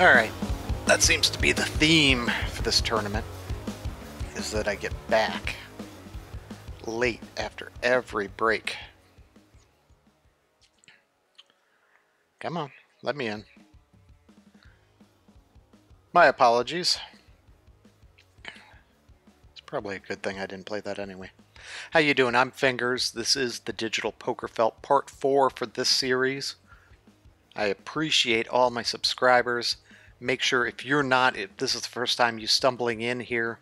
Alright, that seems to be the theme for this tournament, is that I get back late after every break. Come on, let me in. My apologies. It's probably a good thing I didn't play that anyway. How you doing? I'm Fingers. This is the Digital Poker Felt Part 4 for this series. I appreciate all my subscribers. Make sure, if this is the first time you stumbling in here,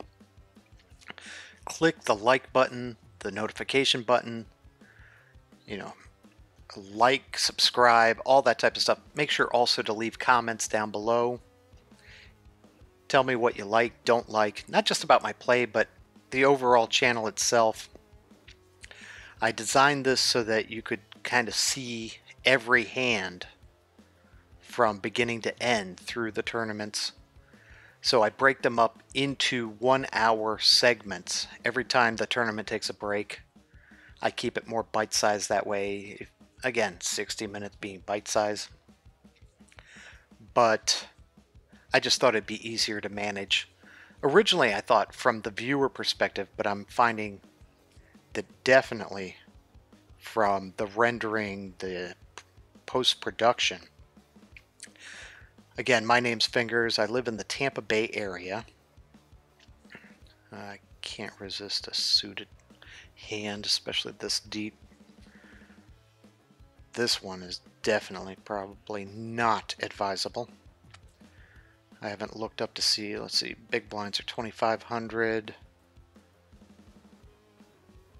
click the like button, the notification button, you know, like, subscribe, all that type of stuff. Make sure also to leave comments down below. Tell me what you like, don't like, not just about my play, but the overall channel itself. I designed this so that you could kind of see every hand from beginning to end through the tournaments. So I break them up into 1 hour segments. Every time the tournament takes a break, I keep it more bite-sized that way. Again, 60 minutes being bite-sized. But I just thought it'd be easier to manage. Originally, I thought from the viewer perspective, but I'm finding that definitely from the rendering, the post-production. Again, my name's Fingers. I live in the Tampa Bay area. I can't resist a suited hand, especially this deep. This one is definitely probably not advisable. I haven't looked up to see. Let's see, big blinds are 2,500.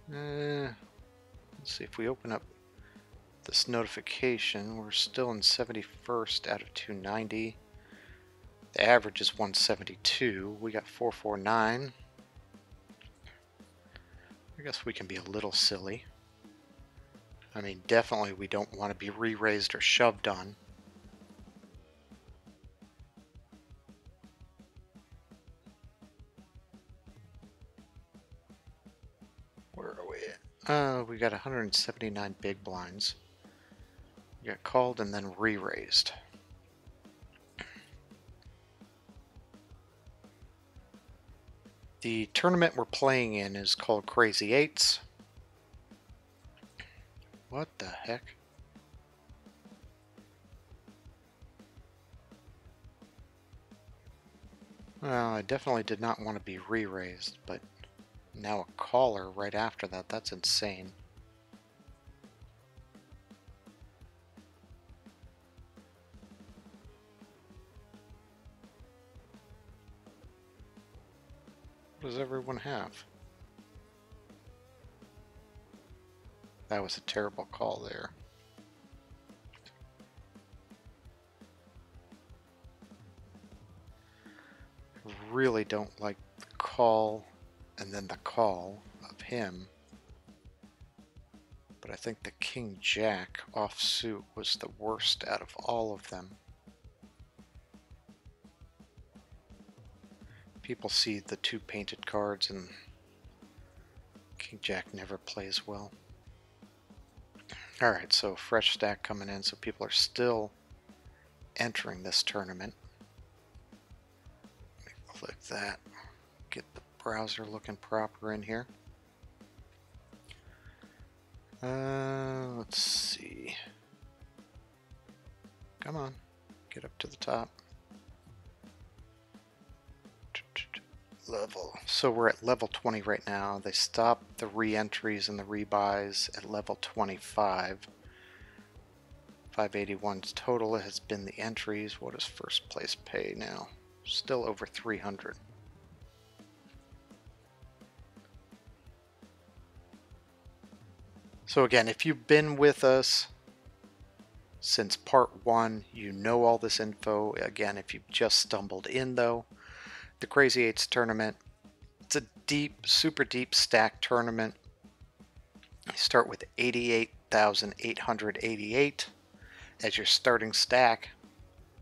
Let's see if we open up this notification. We're still in 71st out of 290. The average is 172. We got 449. I guess we can be a little silly. I mean, definitely we don't want to be re-raised or shoved on. Where are we at? We got 179 big blinds. We got called and then re-raised. The tournament we're playing in is called Crazy Eights. What the heck? Well, I definitely did not want to be re-raised, but now a caller right after that. That's insane. What does everyone have? That was a terrible call there. I really don't like the call and then the call of him. But I think the King Jack offsuit was the worst out of all of them. People see the two painted cards and King Jack never plays well. Alright, so fresh stack coming in, so people are still entering this tournament. Let me click that, get the browser looking proper in here. Let's see. Come on, get up to the top. Level. So we're at level 20 right now. They stopped the re-entries and the rebuys at level 25. 581's total has been the entries. What does first place pay now? Still over 300. So again, if you've been with us since part 1, you know all this info. Again, if you've just stumbled in though, the Crazy Eights tournament, it's a deep, super deep stack tournament. You start with 88,888 as your starting stack,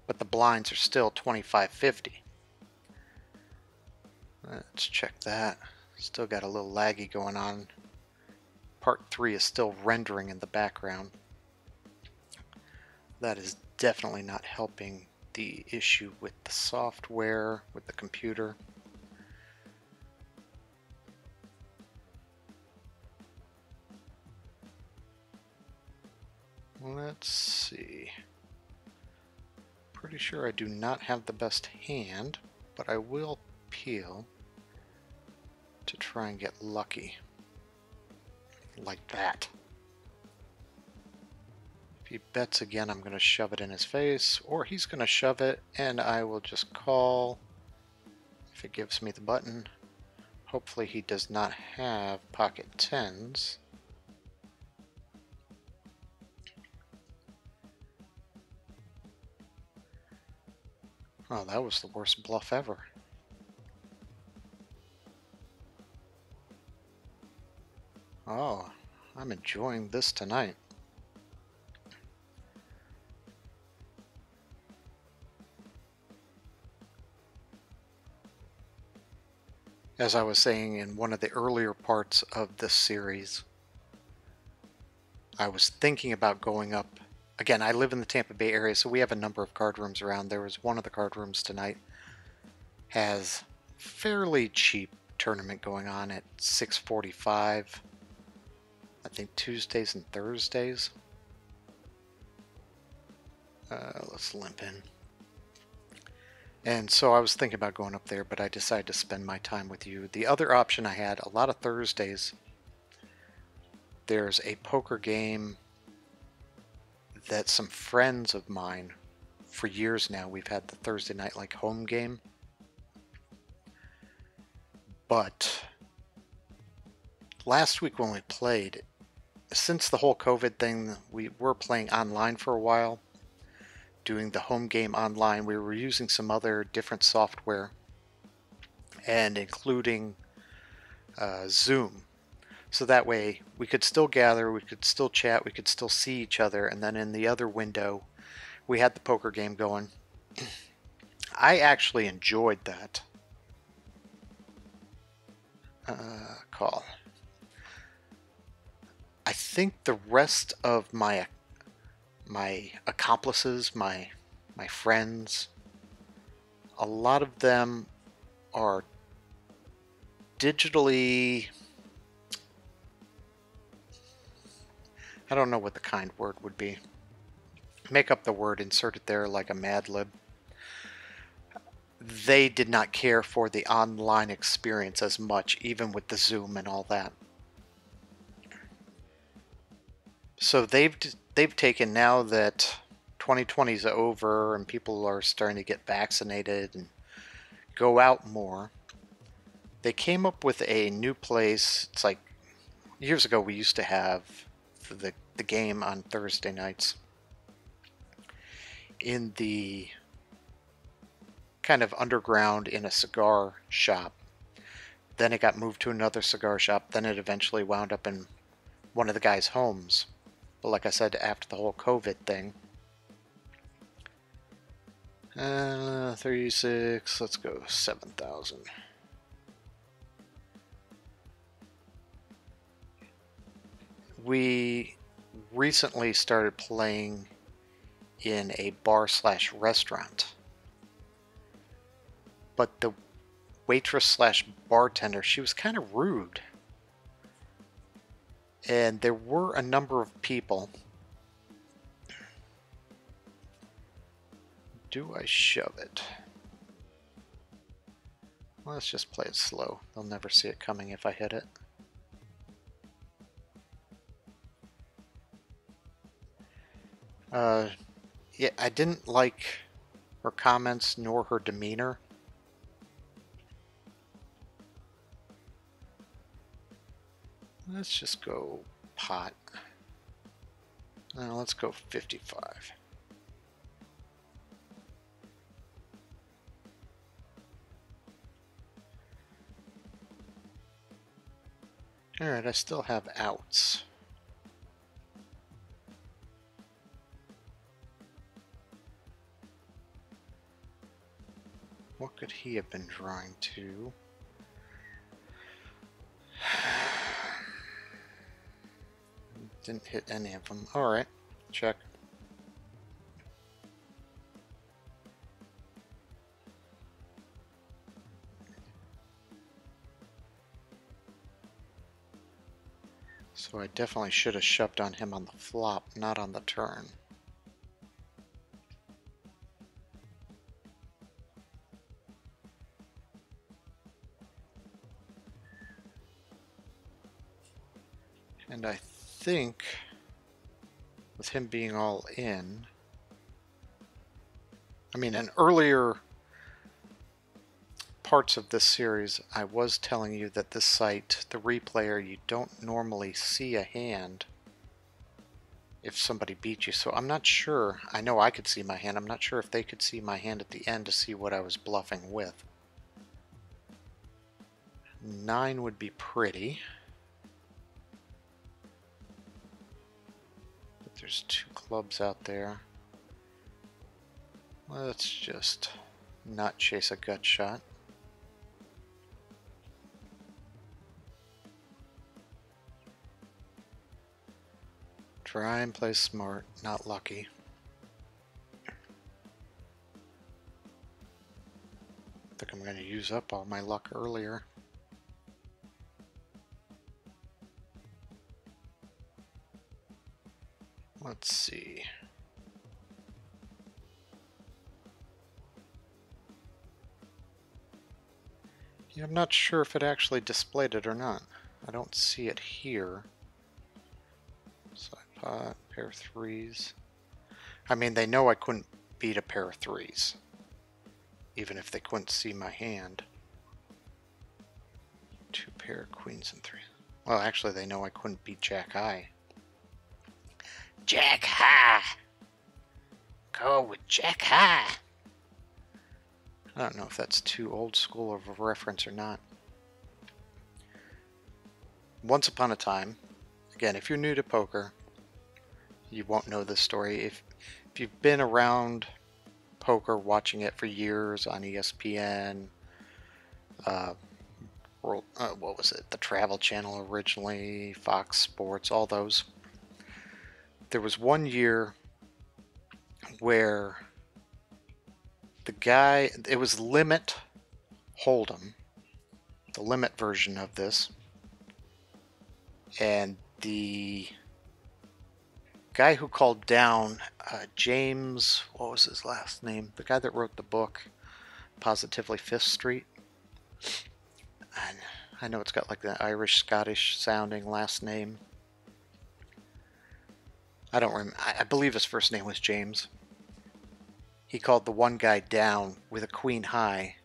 but the blinds are still 2,550. Let's check that. Still got a little laggy going on. Part 3 is still rendering in the background. That is definitely not helping the issue with the software, with the computer. Let's see. Pretty sure I do not have the best hand, but I will peel to try and get lucky. Like that. If he bets again, I'm going to shove it in his face, or he's going to shove it and I will just call if it gives me the button. Hopefully he does not have pocket tens. Oh, that was the worst bluff ever. Oh, I'm enjoying this tonight. As I was saying in one of the earlier parts of this series, I was thinking about going up. Again, I live in the Tampa Bay area, so we have a number of card rooms around. There was one of the card rooms tonight has fairly cheap tournament going on at $6.45. I think Tuesdays and Thursdays. Let's limp in. And so I was thinking about going up there, but I decided to spend my time with you. The other option I had, a lot of Thursdays, there's a poker game that some friends of mine, for years now, we've had the Thursday night like home game. But last week when we played, since the whole COVID thing, we were playing online for a while, doing the home game online. We were using some other different software and including Zoom. So that way we could still gather, we could still chat, we could still see each other. And then in the other window, we had the poker game going. I actually enjoyed that. Call. I think the rest of my accomplices, my friends, a lot of them are digitally... I don't know what the kind word would be. Make up the word, insert it there like a Mad Lib. They did not care for the online experience as much, even with the Zoom and all that. So they've taken, now that 2020 is over and people are starting to get vaccinated and go out more, they came up with a new place. It's like years ago we used to have the game on Thursday nights in the kind of underground in a cigar shop. Then it got moved to another cigar shop. Then it eventually wound up in one of the guys' homes. But like I said, after the whole COVID thing, 36, let's go 7,000. We recently started playing in a bar/restaurant, but the waitress/bartender, she was kind of rude, and there were a number of people. Do I shove it? Let's just play it slow. They'll never see it coming if I hit it. Yeah, I didn't like her comments nor her demeanor. Let's just go pot. Now let's go 55. All right, I still have outs. What could he have been drawing to? Didn't hit any of them. All right, check. So I definitely should have shoved on him on the flop, not on the turn. And I think with him being all in, I mean, in earlier parts of this series, I was telling you that this site, the replayer, you don't normally see a hand if somebody beat you. So I'm not sure. I know I could see my hand. I'm not sure if they could see my hand at the end to see what I was bluffing with. 9 would be pretty. But there's 2 clubs out there. Let's just not chase a gut shot. Try and play smart, not lucky. I think I'm going to use up all my luck earlier. Let's see. Yeah, I'm not sure if it actually displayed it or not. I don't see it here. So pair of threes. I mean, they know I couldn't beat a pair of threes, even if they couldn't see my hand. 2 pair of queens and threes. Well, actually, they know I couldn't beat Jack High. Jack High! Go with Jack High! I don't know if that's too old school of a reference or not. Once upon a time, again, if you're new to poker, you won't know this story. If you've been around poker, watching it for years on ESPN, what was it? The Travel Channel originally, Fox Sports, all those. There was one year where the guy, it was Limit Hold'em, the Limit version of this, and the guy who called down James, what was his last name? The guy that wrote the book, Positively Fifth Street. And I know it's got like the Irish, Scottish sounding last name. I don't remember. I believe his first name was James. He called the one guy down with a queen high.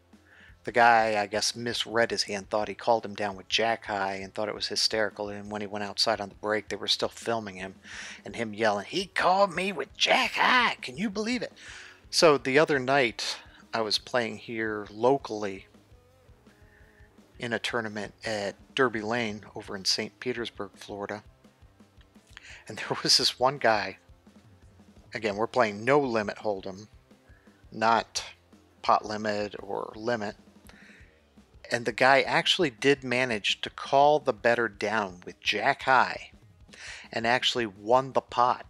The guy, I guess, misread his hand, thought he called him down with Jack High and thought it was hysterical. And when he went outside on the break, they were still filming him and him yelling, "He called me with Jack High. Can you believe it?" So the other night I was playing here locally in a tournament at Derby Lane over in St. Petersburg, Florida. And there was this one guy, again, we're playing no limit hold'em, not pot limit or limit. And the guy actually did manage to call the better down with Jack High and actually won the pot.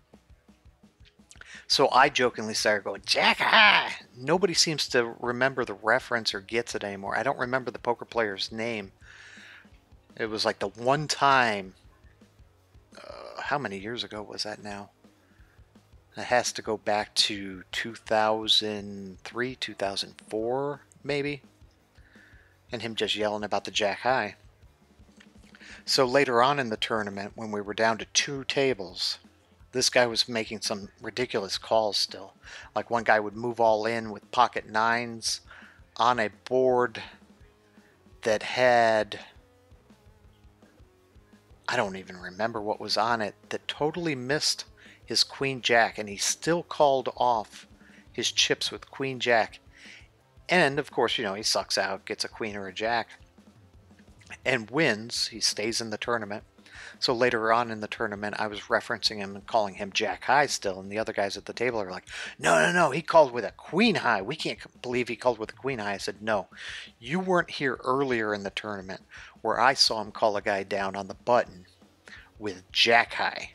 So I jokingly started going, "Jack High!" Nobody seems to remember the reference or gets it anymore. I don't remember the poker player's name. It was like the one time, how many years ago was that now? It has to go back to 2003, 2004, maybe. And him just yelling about the Jack High. So later on in the tournament, when we were down to 2 tables, this guy was making some ridiculous calls still. Like one guy would move all in with pocket nines on a board that had, I don't even remember what was on it, that totally missed his queen jack, and he still called off his chips with queen jack. And of course, you know, he sucks out, gets a queen or a jack and wins. He stays in the tournament. So later on in the tournament, I was referencing him and calling him Jack High still, and the other guys at the table are like, no, he called with a queen high. We can't believe he called with a queen high. I said, no, you weren't here earlier in the tournament where I saw him call a guy down on the button with Jack High.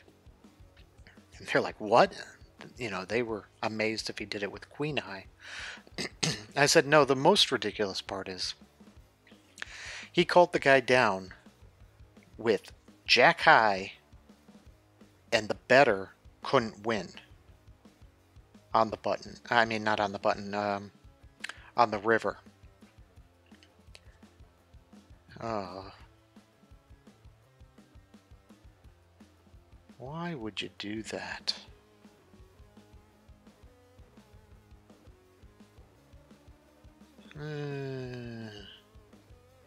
And they're like, what? You know, they were amazed if he did it with queen high. I said, no, the most ridiculous part is he called the guy down with Jack High and the better couldn't win on the button. I mean, not on the button, on the river. Why would you do that? Mm,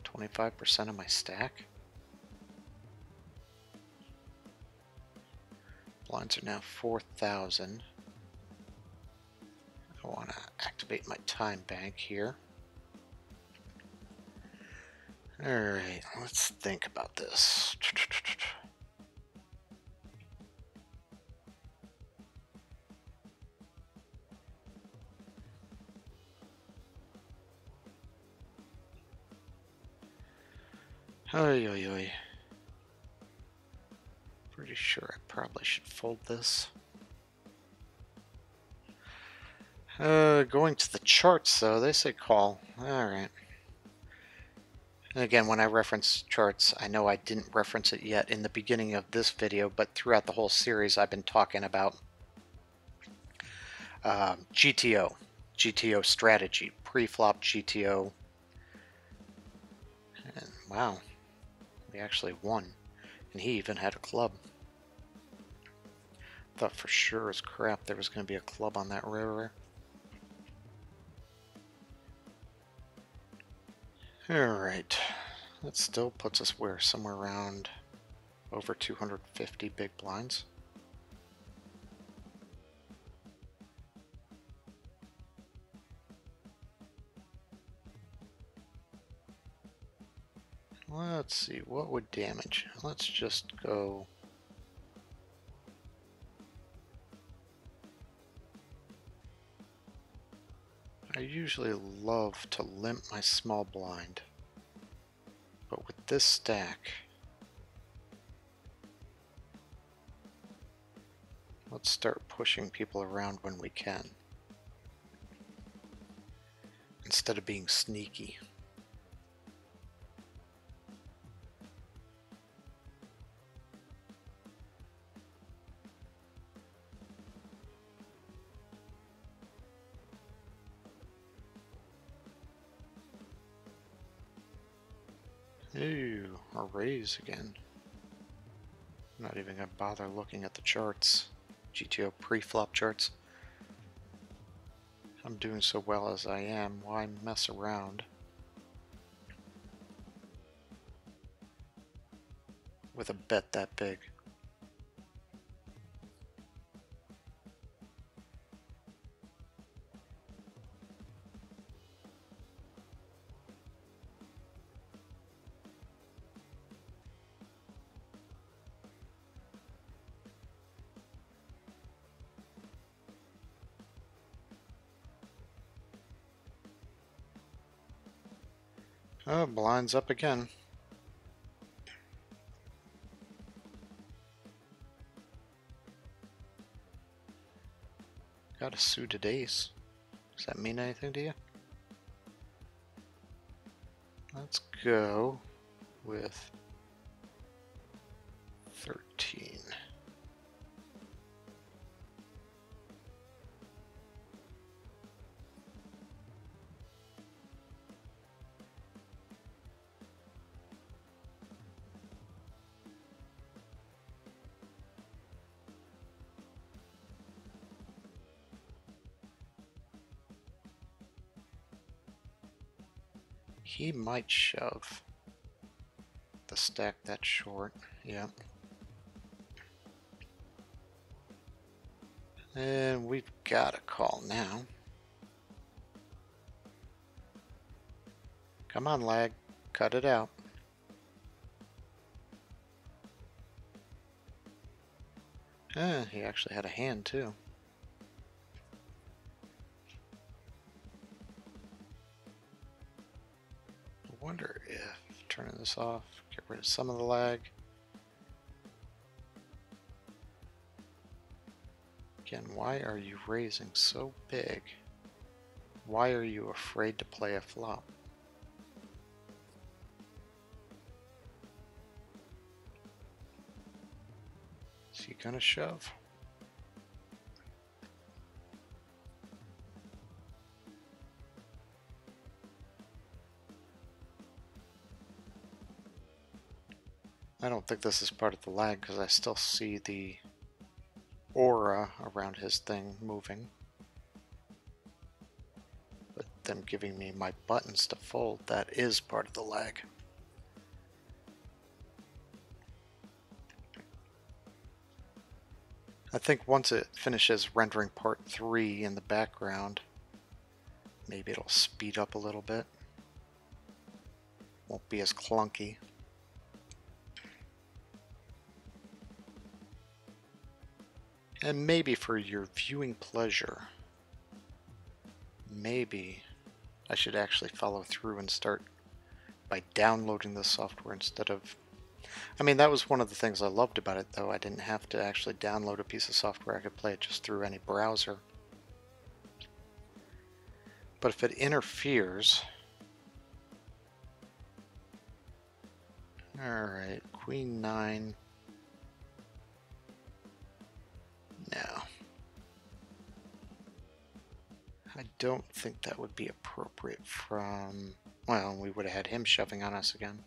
25% of my stack? Blinds are now 4,000. I want to activate my time bank here. Alright, let's think about this. Oy, oy, oy. Pretty sure I probably should fold this. Going to the charts though, they say call. Alright. Again, when I reference charts, I know I didn't reference it yet in the beginning of this video, but throughout the whole series I've been talking about GTO strategy, pre-flop GTO. And wow, we actually won. And he even had a club. Thought for sure as crap there was going to be a club on that river. Alright, that still puts us where? Somewhere around over 250 big blinds. Let's see, what would damage? Let's just go... I usually love to limp my small blind, but with this stack, let's start pushing people around when we can, instead of being sneaky. Ooh, a raise again. I'm not even going to bother looking at the charts, GTO pre-flop charts. I'm doing so well as I am, why mess around with a bet that big? Oh, blinds up again. Got a suited ace. Does that mean anything to you? Let's go with 13. He might shove the stack that short, yeah. And we've got a call now. Come on, lag, cut it out. He actually had a hand too. Wonder if turning this off, get rid of some of the lag. Again, why are you raising so big? Why are you afraid to play a flop? So you kind of shove. I don't think this is part of the lag because I still see the aura around his thing moving. But them giving me my buttons to fold, that is part of the lag. I think once it finishes rendering part 3 in the background, maybe it'll speed up a little bit. Won't be as clunky. And maybe for your viewing pleasure, maybe I should actually follow through and start by downloading the software instead of... I mean, that was one of the things I loved about it, though. I didn't have to actually download a piece of software. I could play it just through any browser. But if it interferes... Alright, Queen 9... No. I don't think that would be appropriate from... Well, we would have had him shoving on us again.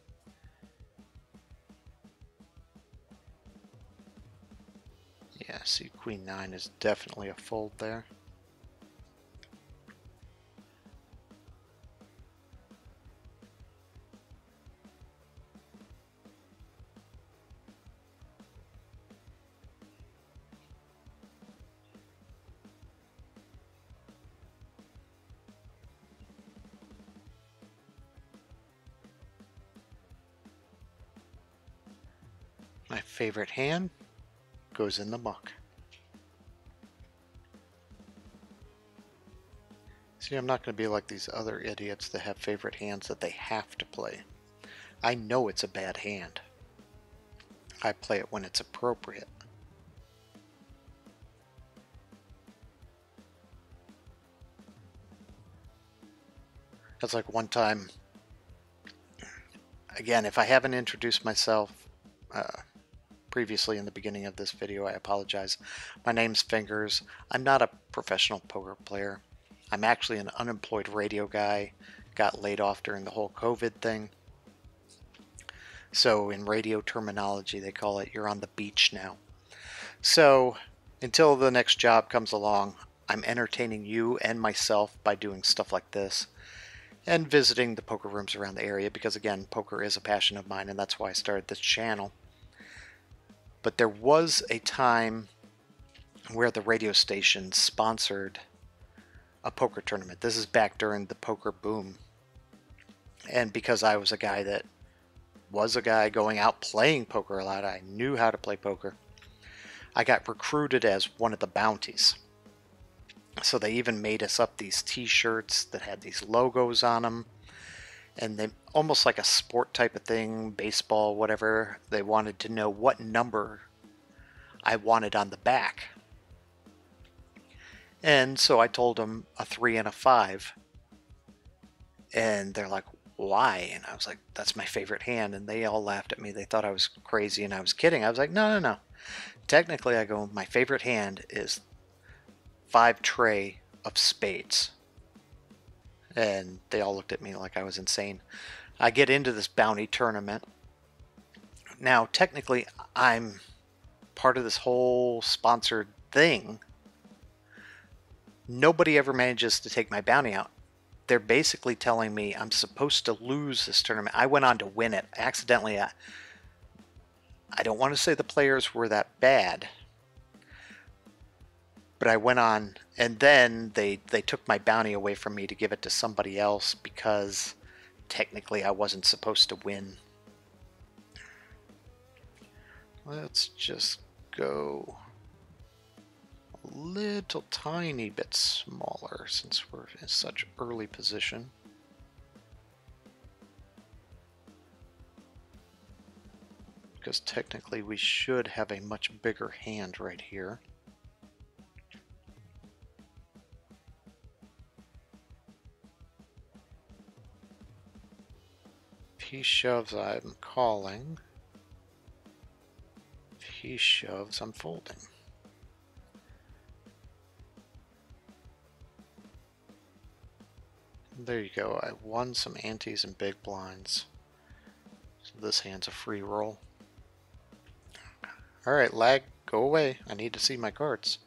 Yeah, see, Queen 9 is definitely a fold there. My favorite hand goes in the muck. See, I'm not going to be like these other idiots that have favorite hands that they have to play. I know it's a bad hand. I play it when it's appropriate. That's like one time, again, if I haven't introduced myself previously in the beginning of this video, I apologize. My name's Fingers. I'm not a professional poker player. I'm actually an unemployed radio guy. Got laid off during the whole COVID thing. So in radio terminology, they call it you're on the beach now. So until the next job comes along, I'm entertaining you and myself by doing stuff like this and visiting the poker rooms around the area because, again, poker is a passion of mine and that's why I started this channel. But there was a time where the radio station sponsored a poker tournament. This is back during the poker boom. And because I was a guy that was a guy going out playing poker a lot, I knew how to play poker. I got recruited as one of the bounties. So they even made us up these t-shirts that had these logos on them. And they almost like a sport type of thing, baseball, whatever. They wanted to know what number I wanted on the back. And so I told them a 3 and a 5. And they're like, why? And I was like, that's my favorite hand. And they all laughed at me. They thought I was crazy and I was kidding. I was like, no. Technically, I go, my favorite hand is 5 tray of spades. And they all looked at me like I was insane. I get into this bounty tournament. Now, technically, I'm part of this whole sponsored thing. Nobody ever manages to take my bounty out. They're basically telling me I'm supposed to lose this tournament. I went on to win it. Accidentally, I don't want to say the players were that bad. But I went on, and then they took my bounty away from me to give it to somebody else because technically I wasn't supposed to win. Let's just go a little tiny bit smaller since we're in such early position. Because technically we should have a much bigger hand right here. If he shoves, I'm calling. If he shoves, I'm folding. There you go. I won some antes and big blinds. So this hand's a free roll. All right, lag, go away. I need to see my cards.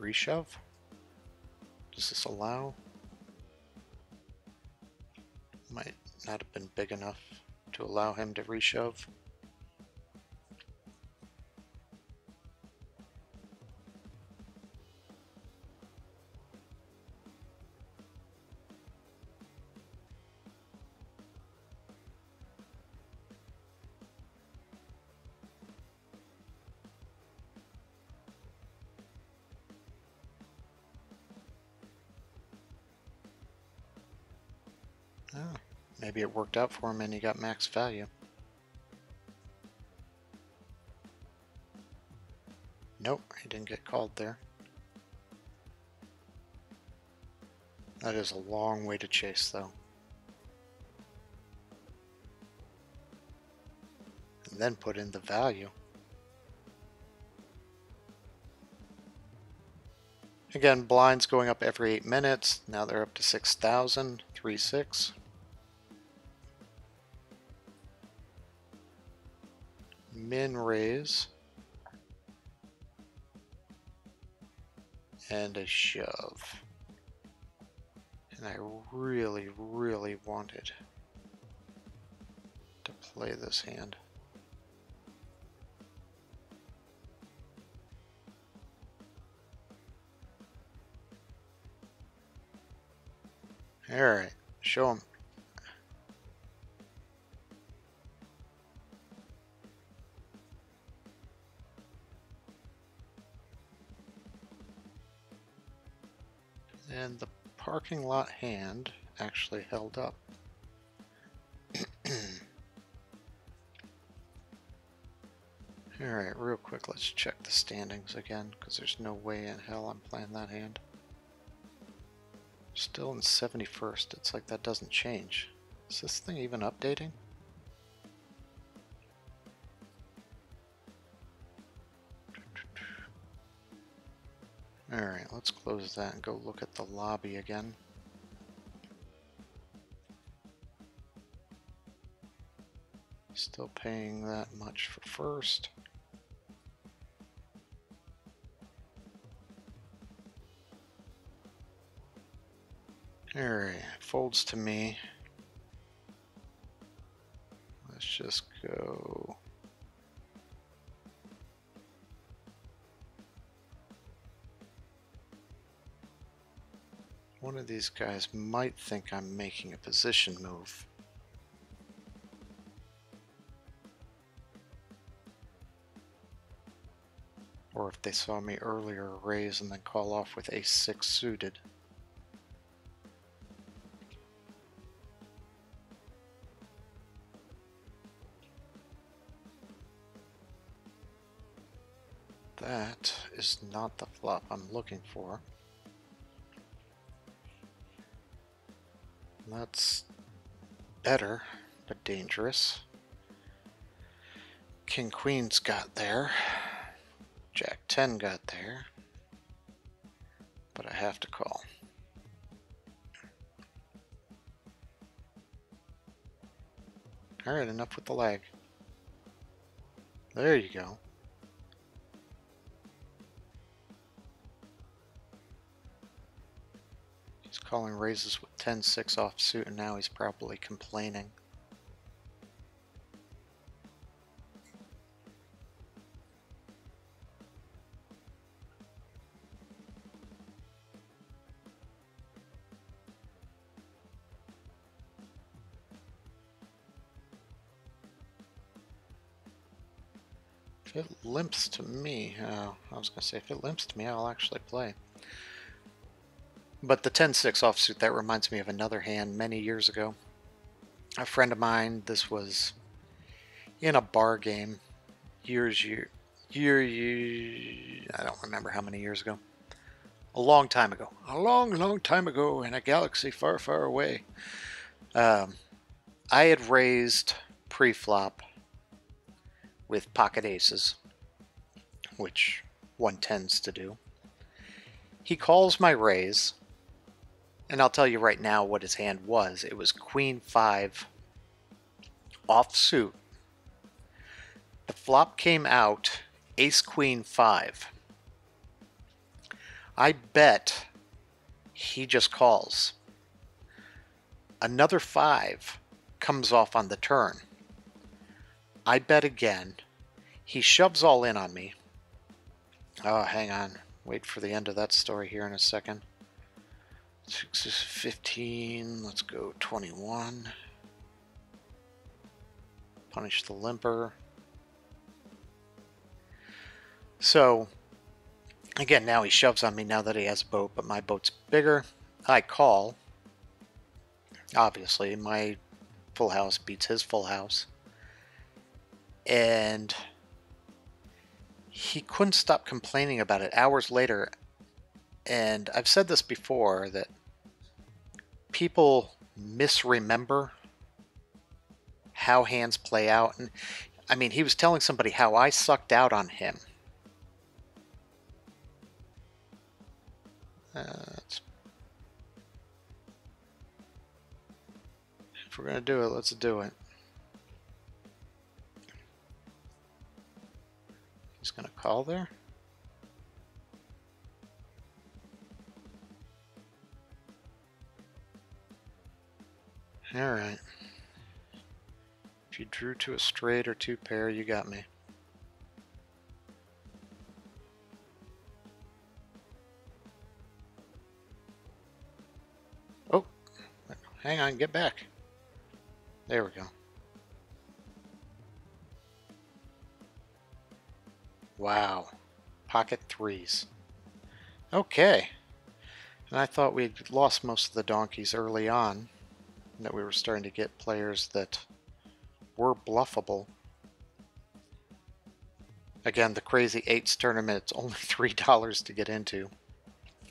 Reshove? Does this allow? Might not have been big enough to allow him to reshove. Maybe it worked out for him and he got max value. Nope, he didn't get called there. That is a long way to chase though. And then put in the value. Again, blinds going up every 8 minutes. Now they're up to 6,000, 3,600. Min raise and a shove, and I really wanted to play this hand. All right, show him. And the parking lot hand actually held up. Alright, real quick, let's check the standings again, because there's no way in hell I'm playing that hand. Still in 71st, it's like that doesn't change. Is this thing even updating? Alright, let's close that and go look at the lobby again. Still paying that much for first. Alright, folds to me. Let's just go... One of these guys might think I'm making a position move. Or if they saw me earlier, raise and then call off with ace-6 suited. That is not the flop I'm looking for. That's better, but dangerous. King Queen's got there. Jack 10 got there. But I have to call. Alright, enough with the lag. There you go. Calling raises with 10-6 offsuit, and now he's probably complaining. If it limps to me, oh, I was going to say, if it limps to me, I'll actually play. But the 10-6 offsuit, that reminds me of another hand many years ago. A friend of mine, this was in a bar game I don't remember how many years ago. A long time ago. A long, long time ago in a galaxy far, far away. I had raised pre-flop with pocket aces, which one tends to do. He calls my raise, and I'll tell you right now what his hand was. It was queen five offsuit. The flop came out ace queen five. I bet he just calls. Another five comes off on the turn. I bet again. He shoves all in on me. Oh, hang on. Wait for the end of that story here in a second. 6 is 15. Let's go 21. Punish the limper. So, again, now he shoves on me now that he has a boat, but my boat's bigger. I call. Obviously, my full house beats his full house. And he couldn't stop complaining about it hours later. And I've said this before, that people misremember how hands play out. And I mean, he was telling somebody how I sucked out on him. If we're going to do it, let's do it. He's going to call there. All right. If you drew to a straight or two pair, you got me. Oh, hang on, get back. There we go. Wow. Pocket threes. Okay. And I thought we'd lost most of the donkeys early on, that we were starting to get players that were bluffable. Again, the Crazy Eights tournament, it's only $3 to get into.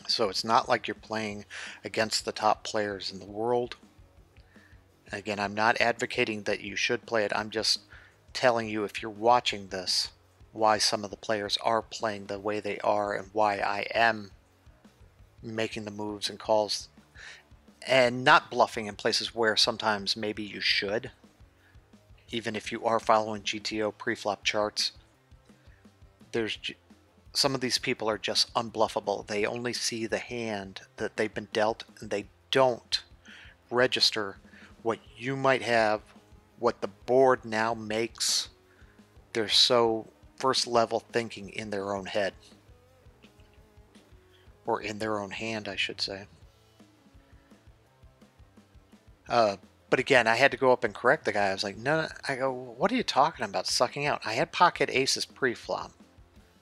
So it's not like you're playing against the top players in the world. Again, I'm not advocating that you should play it. I'm just telling you, if you're watching this, why some of the players are playing the way they are and why I am making the moves and calls and not bluffing in places where sometimes maybe you should, even if you are following GTO preflop charts. There's some of these people are just unbluffable. They only see the hand that they've been dealt, and they don't register what you might have, what the board now makes. They're so first level thinking in their own head, or in their own hand I should say. But again, I had to go up and correct the guy. I was like, no, I go, what are you talking about sucking out? I had pocket aces pre-flop.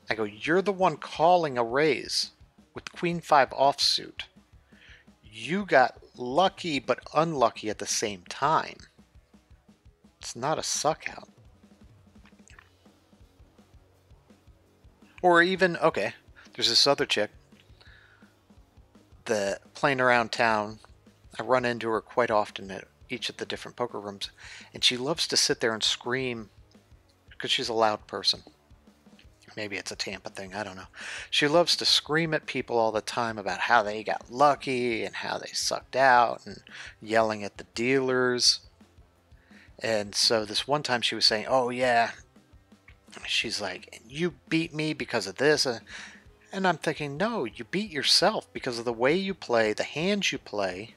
I go, you're the one calling a raise with queen five offsuit. You got lucky but unlucky at the same time. It's not a suck out. Or even, okay, there's this other chick that playing around town. I run into her quite often at each of the different poker rooms, and she loves to sit there and scream because she's a loud person. Maybe it's a Tampa thing, I don't know. She loves to scream at people all the time about how they got lucky and how they sucked out and yelling at the dealers. And so this one time she was saying, oh yeah, she's like, and you beat me because of this. And I'm thinking, no, you beat yourself because of the way you play, the hands you play.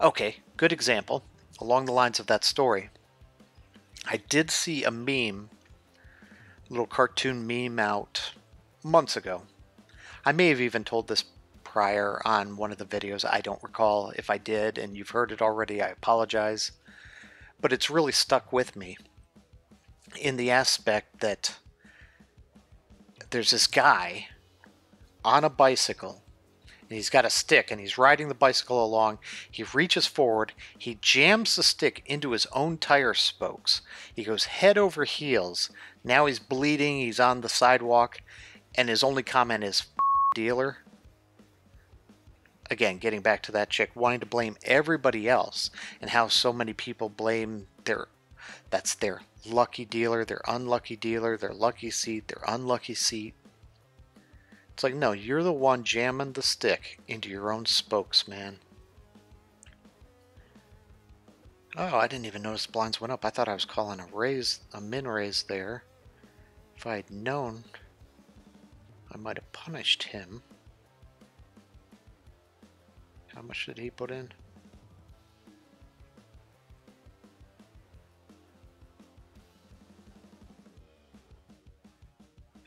Okay, good example. Along the lines of that story, I did see a meme, a little cartoon meme out months ago. I may have even told this prior on one of the videos. I don't recall. If I did and you've heard it already, I apologize. but it's really stuck with me in the aspect that there's this guy on a bicycle, and he's got a stick, and he's riding the bicycle along. He reaches forward, he jams the stick into his own tire spokes. He goes head over heels. Now he's bleeding, he's on the sidewalk, and his only comment is, dealer. Again, getting back to that chick wanting to blame everybody else, and how so many people blame their lucky dealer, their unlucky dealer, their lucky seat, their unlucky seat. It's like, no, you're the one jamming the stick into your own spokes, man. Oh, I didn't even notice the blinds went up. I thought I was calling a min raise there. If I had known, I might have punished him. How much did he put in?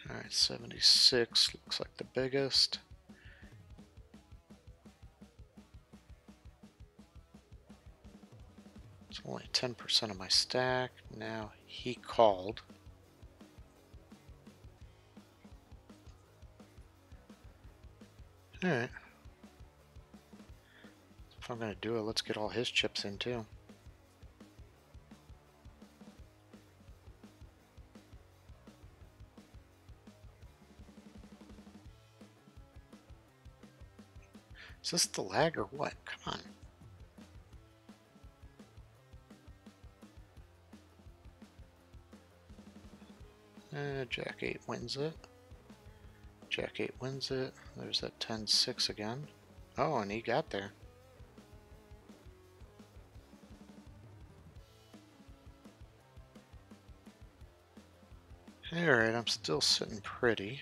All right, 76 looks like the biggest. It's only 10% of my stack. Now he called. All right. If I'm going to do it, let's get all his chips in too. Is this the lag or what? Come on. Jack 8 wins it. Jack 8 wins it. There's that 10-6 again. Oh, and he got there. Alright, I'm still sitting pretty.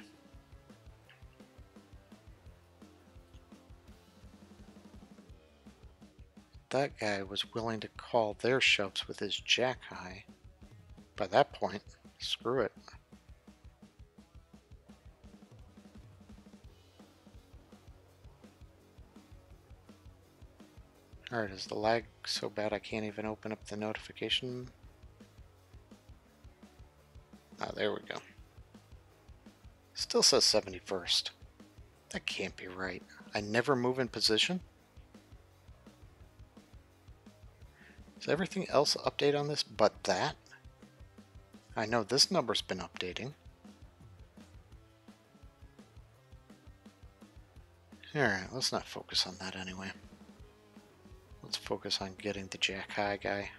That guy was willing to call their shoves with his jack high. By that point, screw it. Alright, is the lag so bad I can't even open up the notification? Ah, there we go. Still says 71st. That can't be right. I never move in position? Is everything else update on this but that? I know this number's been updating. Alright, let's not focus on that anyway. Let's focus on getting the jack high guy.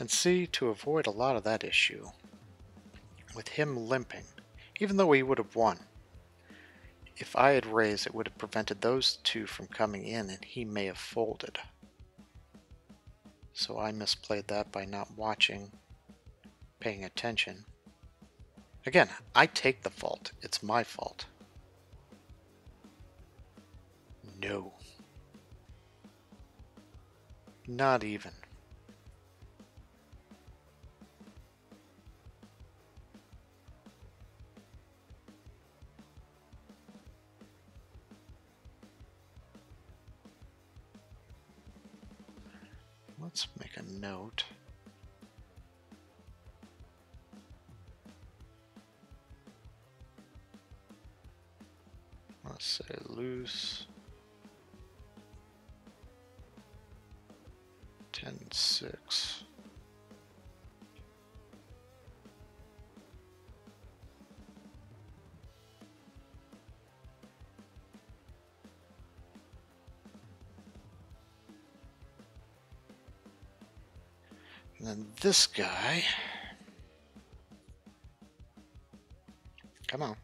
And see, to avoid a lot of that issue, with him limping, even though he would have won, if I had raised, it would have prevented those two from coming in, and he may have folded. So I misplayed that by not watching, paying attention. Again, I take the fault. It's my fault. No. Not even. Let's make a note. Let's say loose 10-6. And then this guy, come on.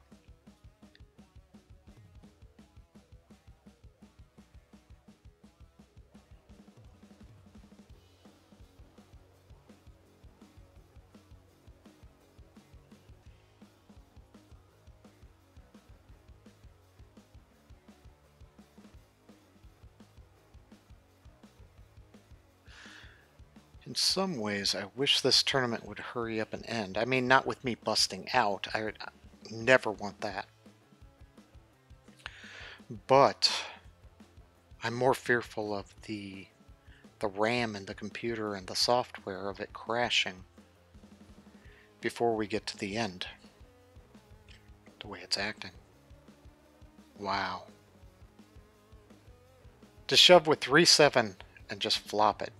In some ways, I wish this tournament would hurry up and end. I mean, not with me busting out. I never want that. But I'm more fearful of the RAM and the computer and the software of it crashing before we get to the end. The way it's acting. Wow. To shove with 3-7 and just flop it.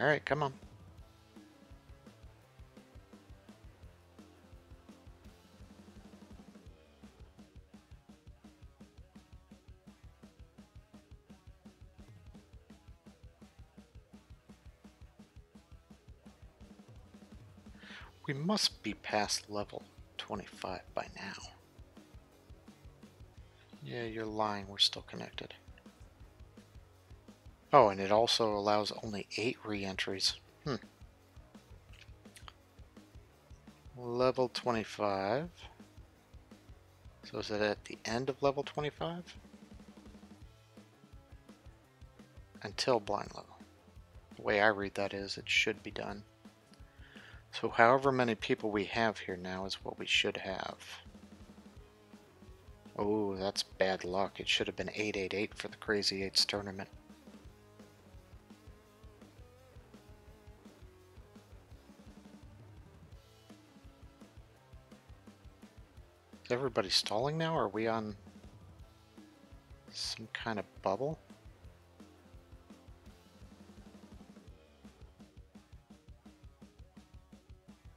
All right, come on. We must be past level 25 by now. Yeah, you're lying. We're still connected. Oh, and it also allows only 8 re-entries. Level 25. So is it at the end of level 25? Until blind level. The way I read that is it should be done. So however many people we have here now is what we should have. Oh, that's bad luck. It should have been 888 for the Crazy Eights tournament. Is everybody stalling now? Are we on some kind of bubble?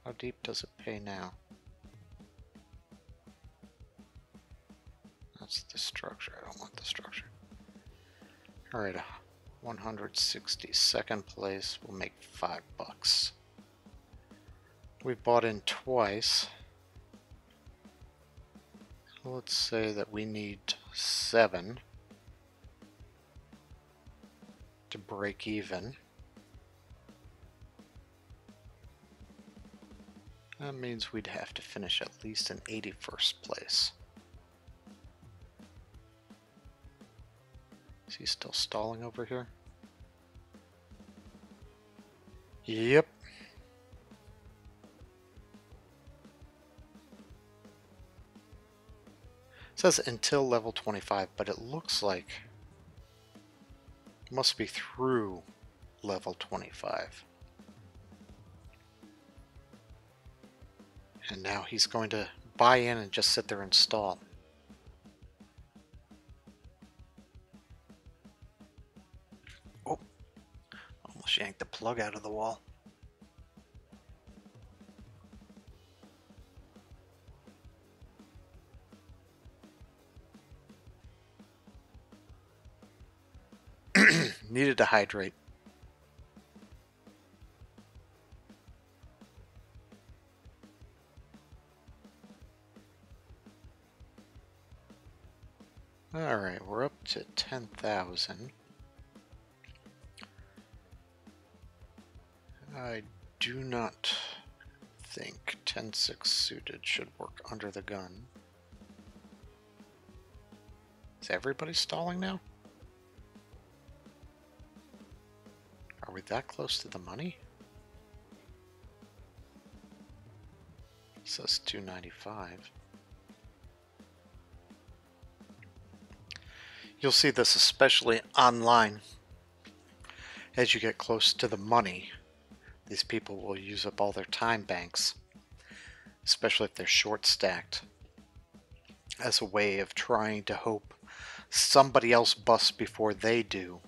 How deep does it pay now? That's the structure. I don't want the structure. All right, 162nd place will make $5. We bought in twice. Let's say that we need 7 to break even. That means we'd have to finish at least in 81st place. Is he still stalling over here? Yep. It says until level 25, but it looks like it must be through level 25. And now he's going to buy in and just sit there and stall. Oh, almost yanked the plug out of the wall. Needed to hydrate. All right, we're up to 10,000. I do not think 10-6 suited should work under the gun. Is everybody stalling now? Are we that close to the money? It says 295. You'll see this especially online. As you get close to the money, these people will use up all their time banks, especially if they're short stacked, as a way of trying to hope somebody else busts before they do,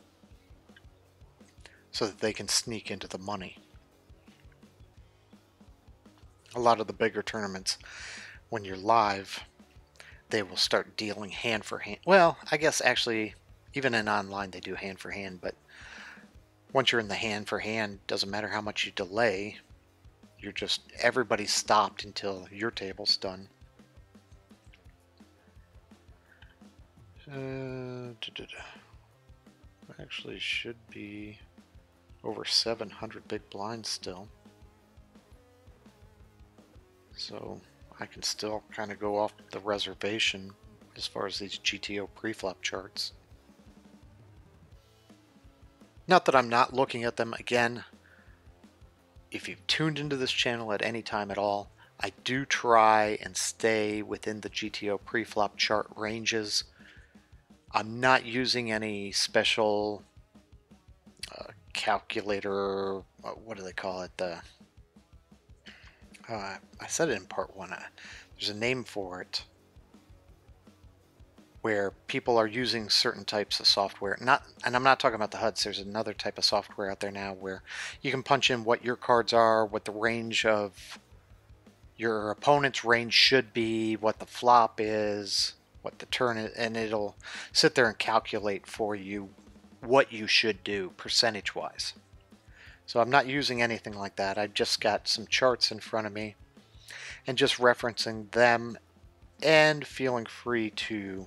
so that they can sneak into the money. A lot of the bigger tournaments, when you're live, they will start dealing hand for hand. Well, I guess actually, even in online, they do hand for hand, but once you're in the hand for hand, doesn't matter how much you delay, you're just, everybody's stopped until your table's done. Actually should be over 700 big blinds still. So I can still kind of go off the reservation as far as these GTO preflop charts. Not that I'm not looking at them. Again, If you've tuned into this channel at any time at all, I do try and stay within the GTO preflop chart ranges. I'm not using any special calculator, what do they call it? I said it in part one, there's a name for it, where people are using certain types of software. And I'm not talking about the HUDs. There's another type of software out there now where you can punch in what your cards are, what the range of your opponent's range should be, what the flop is, what the turn is, and it'll sit there and calculate for you what you should do percentage-wise. So I'm not using anything like that. I've just got some charts in front of me and just referencing them and feeling free to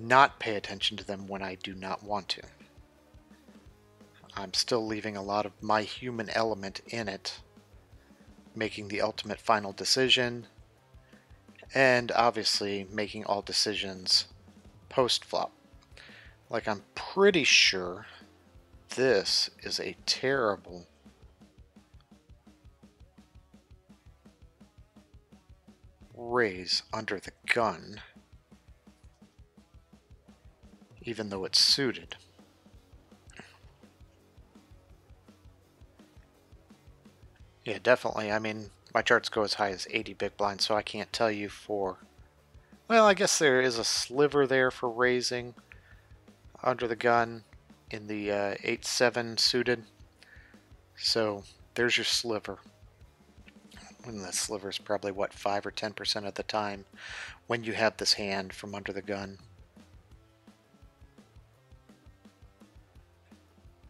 not pay attention to them when I do not want to. I'm still leaving a lot of my human element in it, making the ultimate final decision, and obviously making all decisions post-flop. Like, I'm pretty sure this is a terrible raise under the gun, even though it's suited. Yeah, definitely. I mean, my charts go as high as 80 big blind, so I can't tell you for... Well, I guess there is a sliver there for raising under the gun in the 8-7 suited. So there's your sliver. And that sliver is probably, what, 5 or 10% of the time when you have this hand from under the gun.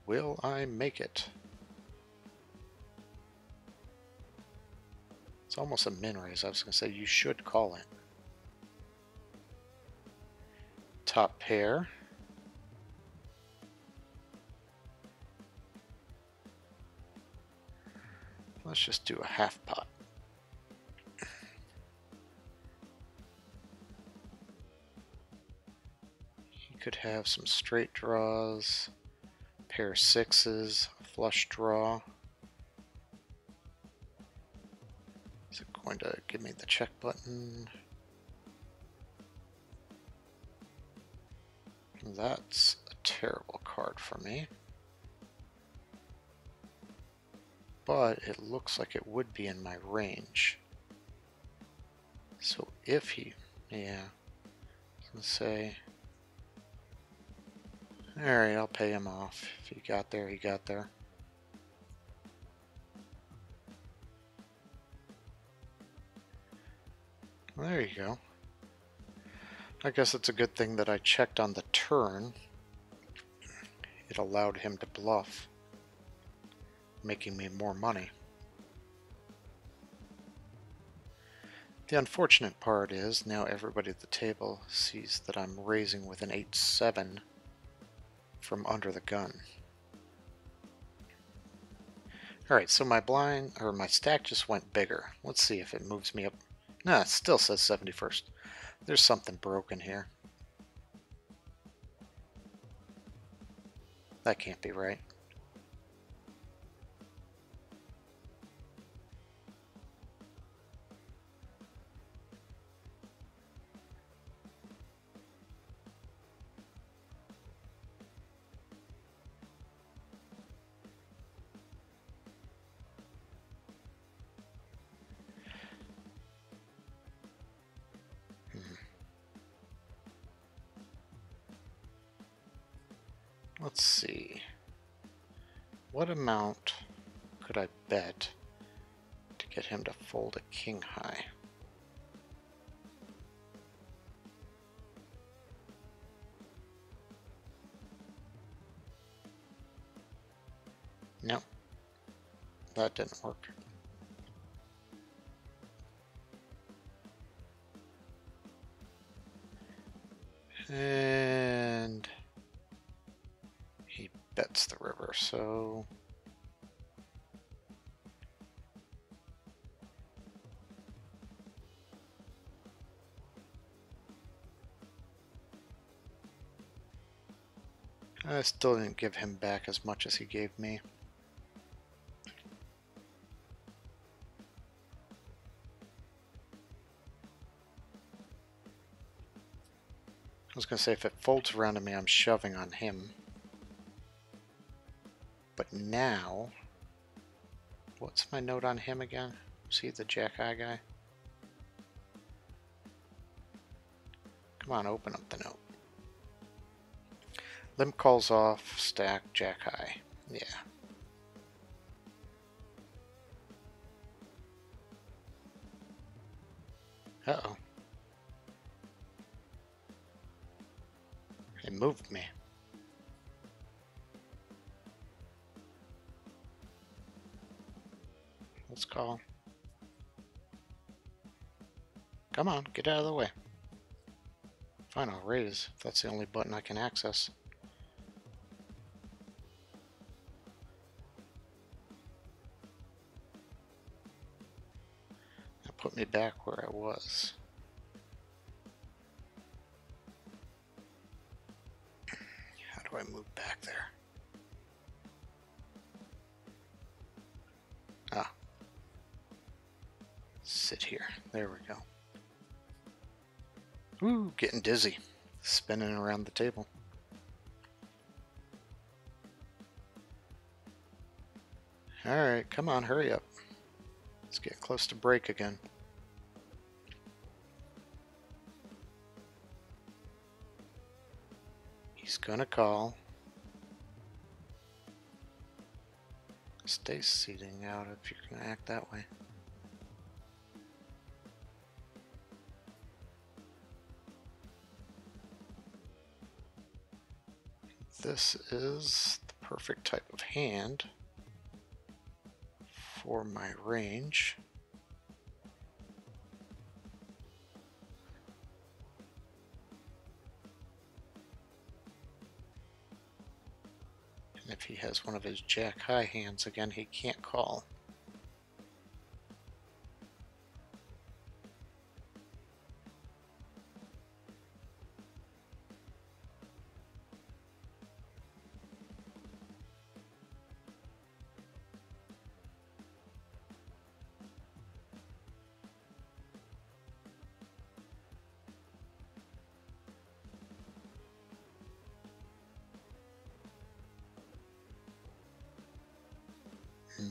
Will I make it? It's almost a min raise. I was going to say you should call it. Top pair. Let's just do a half pot. You could have some straight draws. Pair sixes, flush draw. Is it going to give me the check button? That's a terrible card for me. But it looks like it would be in my range. So if he, yeah, let's say, all right, I'll pay him off. If he got there, he got there. Well, there you go. I guess it's a good thing that I checked on the turn. It allowed him to bluff, making me more money. The unfortunate part is now everybody at the table sees that I'm raising with an 8-7 from under the gun. All right, so my blind, or my stack, just went bigger. Let's see if it moves me up. No, it still says 71st. There's something broken here. That can't be right. Let's see, what amount could I bet to get him to fold a king high? No, that didn't work. And he bets the river, so I still didn't give him back as much as he gave me. was going to say if it folds around to me, I'm shoving on him. But now, what's my note on him again? Was he the jack eye guy? Come on, open up the note. Limp calls off, stack, jack high. Yeah. Uh-oh. It moved me. Let's call. Come on, get out of the way. Fine, I'll raise if that's the only button I can access. That put me back where I was. How do I move back there? Ah. Sit here. There we go. Ooh, getting dizzy, spinning around the table. Alright, come on, hurry up. Let's get close to break again. He's gonna call. Stay seating out if you're gonna act that way. This is the perfect type of hand for my range. And if he has one of his jack high hands again, he can't call.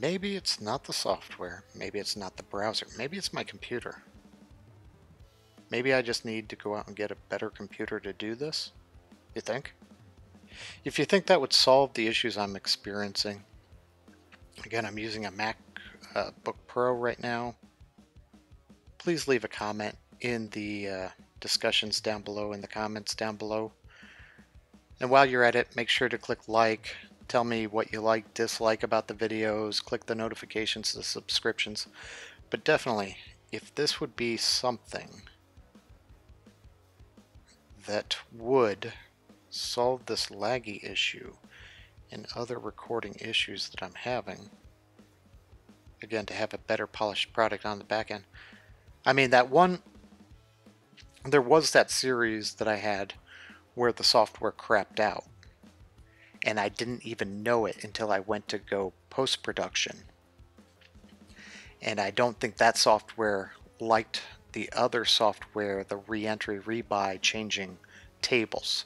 Maybe it's not the software, maybe it's not the browser, maybe it's my computer. Maybe I just need to go out and get a better computer to do this, you think? If you think that would solve the issues I'm experiencing, again, I'm using a MacBook Pro right now. Please leave a comment in the discussions down below, in the comments down below. And while you're at it, make sure to click like. Tell me what you like, dislike about the videos, click the notifications, the subscriptions. But definitely, if this would be something that would solve this laggy issue and other recording issues that I'm having, again, to have a better polished product on the back end. I mean, there was that series that I had where the software crapped out. And I didn't even know it until I went to go post-production. And I don't think that software liked the other software, the re-entry, rebuy, changing tables.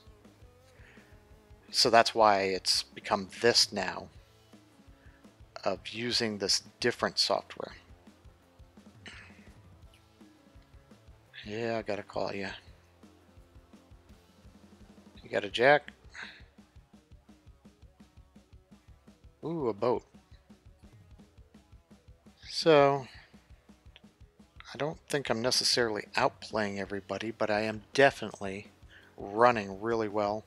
So that's why it's become this now, of using this different software. Yeah, I gotta call you. You got a jack? Ooh, a boat. So, I don't think I'm necessarily outplaying everybody, but I am definitely running really well.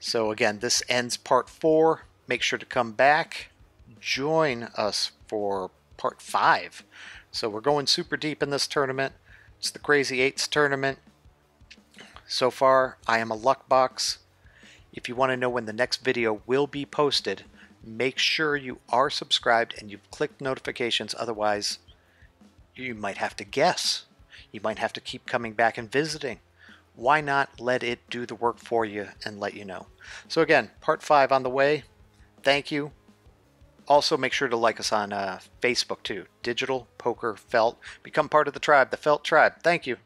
So again, this ends part 4. Make sure to come back. Join us for part 5. So we're going super deep in this tournament. It's the Crazy Eights tournament. So far, I am a luck box. If you want to know when the next video will be posted, make sure you are subscribed and you've clicked notifications, otherwise you might have to guess. You might have to keep coming back and visiting. Why not let it do the work for you and let you know? So again, part 5 on the way. Thank you. Also make sure to like us on Facebook too. Digital Poker Felt. Become part of the tribe, the Felt Tribe. Thank you.